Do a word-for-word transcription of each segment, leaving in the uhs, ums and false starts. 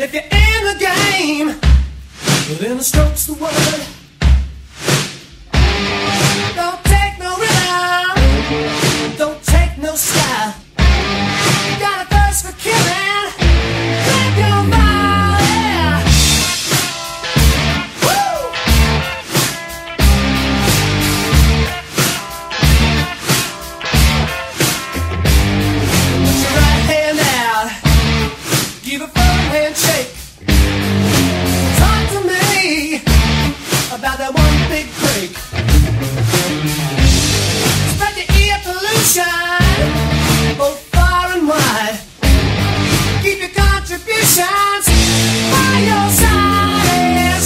If you're in the game, well then the stroke's the word. Don't take no rhythm, don't take no style. Got a thirst for killing, grab your mind, yeah. Woo! Put your right hand out, give a firm handshake. Talk to me about that one big break. Spread the ear pollution, both far and wide. Keep your contributions by your side. It's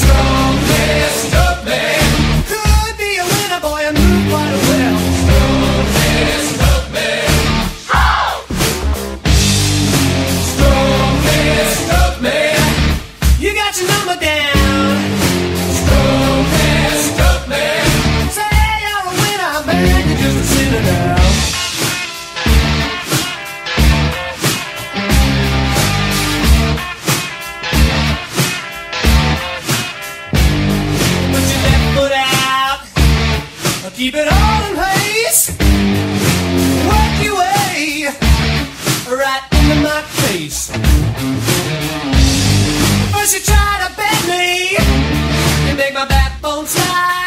Strongman, Stuntman. Could be a winner, boy, and move quite well. Strongman, Stuntman. Strongman, Stuntman. You got your number down. Strongman, Stuntman. Say you're a winner, man, you're just a sinner now. Put your left foot out, keep it all in place. Work your way right into my face. First you try to bend me and make my backbone slide.